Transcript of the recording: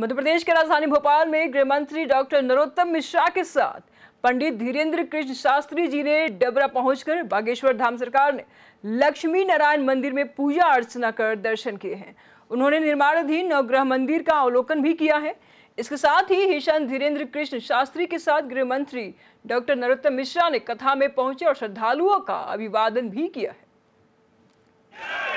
मध्य प्रदेश के राजधानी भोपाल में गृह मंत्री डॉक्टर नरोत्तम मिश्रा के साथ पंडित धीरेन्द्र कृष्ण शास्त्री जी ने डबरा पहुंचकर बागेश्वर धाम सरकार ने लक्ष्मी नारायण मंदिर में पूजा अर्चना कर दर्शन किए हैं। उन्होंने निर्माणाधीन नवग्रह मंदिर का अवलोकन भी किया है। इसके साथ ही ईशान धीरेन्द्र कृष्ण शास्त्री के साथ गृह मंत्री डॉक्टर नरोत्तम मिश्रा ने कथा में पहुंचे और श्रद्धालुओं का अभिवादन भी किया है।